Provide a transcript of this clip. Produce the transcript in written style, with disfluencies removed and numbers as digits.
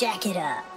jack it up.